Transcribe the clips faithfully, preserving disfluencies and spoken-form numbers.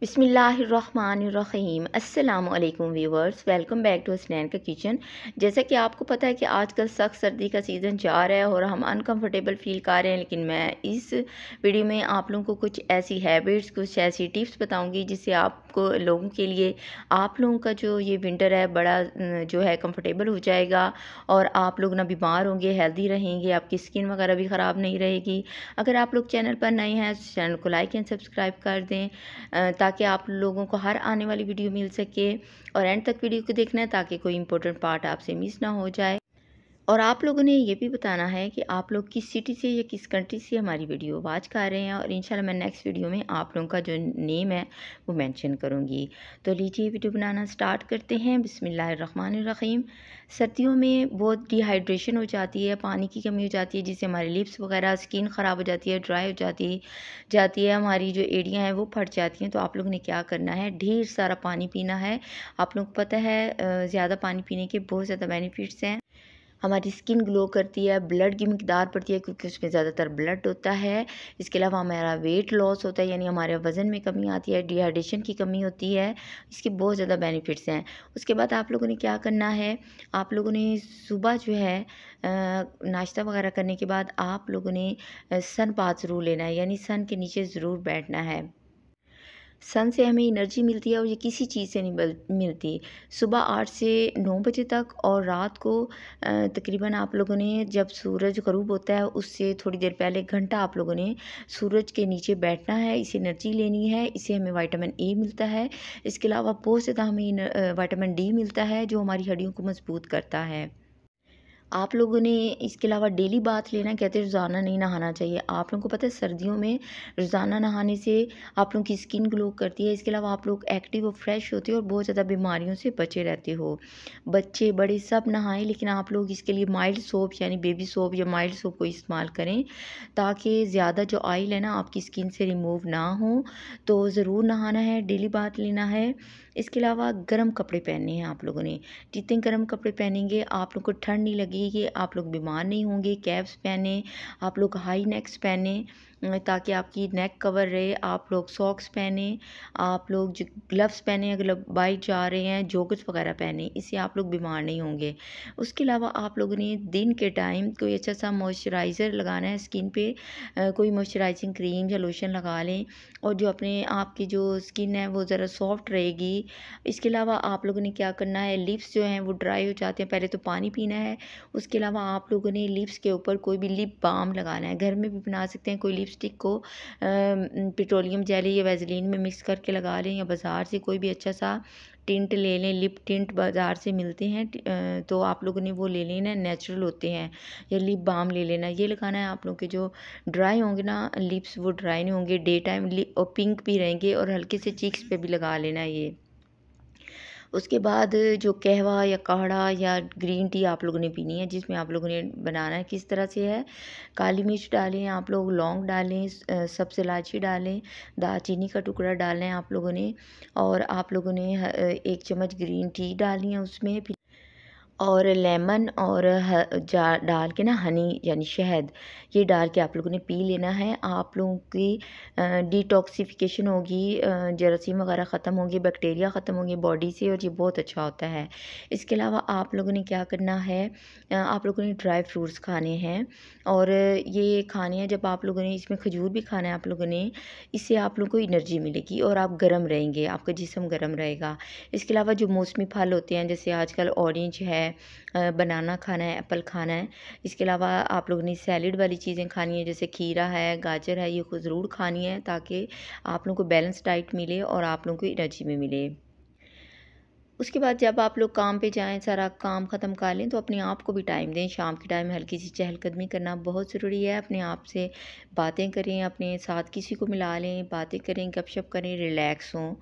बिस्मिल्लाहिर्रहमानिर्रहीम। अस्सलामुअलैकुम viewers, welcome back to Husnain का किचन। जैसा कि आपको पता है कि आजकल सख्त सर्दी का सीज़न जा रहा है और हम अनकंफर्टेबल फ़ील कर रहे हैं, लेकिन मैं इस वीडियो में आप लोगों को कुछ ऐसी हैबिट्स, कुछ ऐसी टिप्स बताऊंगी जिससे आपको लोगों के लिए आप लोगों का जो ये विंटर है बड़ा जो है कम्फर्टेबल हो जाएगा और आप लोग ना बीमार होंगे, हेल्दी रहेंगे, आपकी स्किन वगैरह भी ख़राब नहीं रहेगी। अगर आप लोग चैनल पर नए हैं तो चैनल को लाइक एंड सब्सक्राइब कर दें ताकि आप लोगों को हर आने वाली वीडियो मिल सके, और एंड तक वीडियो को देखना है ताकि कोई इंपॉर्टेंट पार्ट आपसे मिस ना हो जाए। और आप लोगों ने ये भी बताना है कि आप लोग किस सिटी से या किस कंट्री से हमारी वीडियो वॉच कर रहे हैं, और इंशाल्लाह मैं नेक्स्ट वीडियो में आप लोगों का जो नेम है वो मेंशन करूँगी। तो लीजिए वीडियो बनाना स्टार्ट करते हैं। बिस्मिल्लाहिर्रहमानिर्रहीम। सर्दियों में बहुत डिहाइड्रेशन हो जाती है, पानी की कमी हो जाती है, जिससे हमारी लिप्स वगैरह स्किन ख़राब हो जाती है, ड्राई हो जाती जाती है, हमारी जो एड़ियाँ हैं वो फट जाती हैं। तो आप लोगों ने क्या करना है, ढेर सारा पानी पीना है। आप लोग को पता है ज़्यादा पानी पीने के बहुत ज़्यादा बेनिफिट्स हैं। हमारी स्किन ग्लो करती है, ब्लड की मकदार बढ़ती है क्योंकि उसमें ज़्यादातर ब्लड होता है। इसके अलावा हमारा वेट लॉस होता है, यानी हमारे वज़न में कमी आती है, डिहाइड्रेशन की कमी होती है। इसके बहुत ज़्यादा बेनिफिट्स हैं। उसके बाद आप लोगों ने क्या करना है, आप लोगों ने सुबह जो है नाश्ता वगैरह करने के बाद आप लोगों ने सन बाथ ज़रूर लेना है, यानी सन के नीचे ज़रूर बैठना है। सन से हमें एनर्जी मिलती है और ये किसी चीज़ से नहीं मिलती। सुबह आठ से नौ बजे तक और रात को तकरीबन आप लोगों ने जब सूरज ग़रूब होता है उससे थोड़ी देर पहले घंटा आप लोगों ने सूरज के नीचे बैठना है। इसे एनर्जी लेनी है, इससे हमें विटामिन ए मिलता है। इसके अलावा बहुत ज़्यादा हमें विटामिन डी मिलता है जो हमारी हड्डियों को मजबूत करता है। आप लोगों ने इसके अलावा डेली बाथ लेना, कहते हैं रोज़ाना नहीं नहाना चाहिए। आप लोगों को पता है सर्दियों में रोज़ाना नहाने से आप लोगों की स्किन ग्लो करती है। इसके अलावा आप लोग एक्टिव और फ्रेश होते हो और बहुत ज़्यादा बीमारियों से बचे रहते हो। बच्चे बड़े सब नहाएं, लेकिन आप लोग इसके लिए माइल्ड सोप यानी बेबी सोप या माइल्ड सोप को इस्तेमाल करें ताकि ज़्यादा जो ऑयल है ना आपकी स्किन से रिमूव ना हो। तो ज़रूर नहाना है, डेली बाथ लेना है। इसके अलावा गर्म कपड़े पहनने हैं आप लोगों ने। जितने गर्म कपड़े पहनेंगे आप लोग को ठंड नहीं लगेगी, ये आप लोग बीमार नहीं होंगे। कैप्स पहने, आप लोग हाई नेक्स पहने ताकि आपकी नेक कवर रहे। आप लोग सॉक्स पहने, आप लोग जो ग्लव्स पहने अगर बाहर जा रहे हैं, जॉगर्स वगैरह पहने, इससे आप लोग बीमार नहीं होंगे। उसके अलावा आप लोगों ने दिन के टाइम कोई अच्छा सा मॉइस्चराइज़र लगाना है स्किन पे, कोई मॉइस्चराइजिंग क्रीम या लोशन लगा लें, और जो अपने आपकी जो स्किन है वो ज़रा सॉफ्ट रहेगी। इसके अलावा आप लोगों ने क्या करना है, लिप्स जो हैं वो ड्राई हो जाते हैं, पहले तो पानी पीना है। उसके अलावा आप लोगों ने लिप्स के ऊपर कोई भी लिप बाम लगाना है, घर में भी बना सकते हैं। कोई लिपस्टिक को पेट्रोलियम जेली या वैसलीन में मिक्स करके लगा लें, या बाज़ार से कोई भी अच्छा सा टिंट ले लें, लिप टिंट बाज़ार से मिलते हैं, तो आप लोगों ने वो ले लेना, नेचुरल होते हैं, या लिप बाम ले लेना। ये लगाना है, आप लोगों के जो ड्राई होंगे ना लिप्स वो ड्राई नहीं होंगे, डे टाइम और पिंक भी रहेंगे, और हल्के से चीक्स पे भी लगा लेना ये। उसके बाद जो कहवा या काढ़ा या ग्रीन टी आप लोगों ने पीनी है, जिसमें आप लोगों ने बनाना है किस तरह से है, काली मिर्च डालें आप लोग, लौंग डालें, सबसे इलायची डालें, दालचीनी का टुकड़ा डालें आप लोगों ने, और आप लोगों ने एक चम्मच ग्रीन टी डाली है उसमें, और लेमन और डाल के ना हनी यानी शहद ये डाल के आप लोगों ने पी लेना है। आप लोगों की डिटॉक्सिफिकेशन होगी, जरासीम वगैरह ख़त्म होंगे, बैक्टीरिया ख़त्म होंगे बॉडी से, और ये बहुत अच्छा होता है। इसके अलावा आप लोगों ने क्या करना है, आप लोगों ने ड्राई फ्रूट्स खाने हैं, और ये खाने हैं जब आप लोगों ने इसमें खजूर भी खाना है आप लोगों ने, इससे आप लोगों को एनर्जी मिलेगी और आप गर्म रहेंगे, आपका जिस्म गर्म रहेगा। इसके अलावा जो मौसमी फल होते हैं जैसे आजकल ऑरेंज है, बनाना खाना है, एप्पल खाना है। इसके अलावा आप लोगों ने सैलड वाली चीज़ें खानी है जैसे खीरा है, गाजर है, ये ज़रूर खानी है ताकि आप लोगों को बैलेंस डाइट मिले और आप लोगों को एनर्जी में मिले। उसके बाद जब आप लोग काम पे जाएं, सारा काम ख़त्म कर लें, तो अपने आप को भी टाइम दें। शाम के टाइम हल्की सी चहलकदमी करना बहुत ज़रूरी है। अपने आप से बातें करें, अपने साथ किसी को मिला लें, बातें करें, गपशप करें, रिलैक्स हों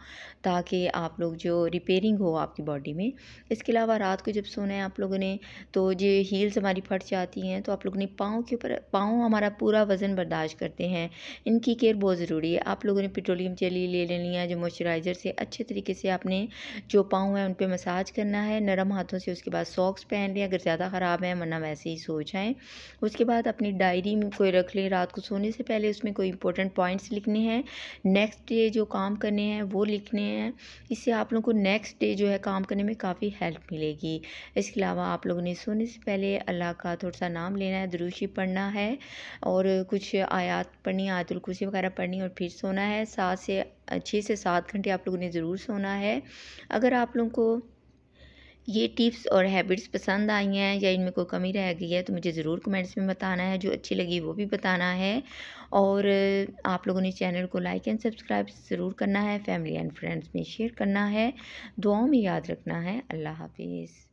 ताकि आप लोग जो रिपेयरिंग हो आपकी बॉडी में। इसके अलावा रात को जब सोना है आप लोगों ने, तो ये हील्स हमारी फट जाती हैं, तो आप लोगों ने पाँव के ऊपर, पाँव हमारा पूरा वज़न बर्दाश्त करते हैं, इनकी केयर बहुत ज़रूरी है। आप लोगों ने पेट्रोलियम जेली ले लेनी है जो मॉइस्चराइज़र से अच्छे तरीके से आपने जो पाँव है उन पर मसाज करना है नरम हाथों से। उसके बाद सॉक्स पहन लें अगर ज़्यादा ख़राब है, वरना वैसे ही सो जाएं। उसके बाद अपनी डायरी में कोई रख लें, रात को सोने से पहले उसमें कोई इंपॉर्टेंट पॉइंट्स लिखने हैं, नेक्स्ट डे जो काम करने हैं वो लिखने हैं। इससे आप लोगों को नेक्स्ट डे जो है काम करने में काफ़ी हेल्प मिलेगी। इसके अलावा आप लोगों ने सोने से पहले अल्लाह का थोड़ा सा नाम लेना है, दुरूशी पढ़ना है और कुछ आयात पढ़नी, आयतुल कुर्सी वगैरह पढ़नी और फिर सोना है। सात से छः से सात घंटे आप लोगों ने ज़रूर सोना है। अगर आप लोगों को ये टिप्स और हैबिट्स पसंद आई हैं या इनमें कोई कमी रह गई है तो मुझे ज़रूर कमेंट्स में बताना है, जो अच्छी लगी वो भी बताना है। और आप लोगों ने चैनल को लाइक एंड सब्सक्राइब ज़रूर करना है, फैमिली एंड फ्रेंड्स में शेयर करना है, दुआओं में याद रखना है। अल्लाह हाफिज़।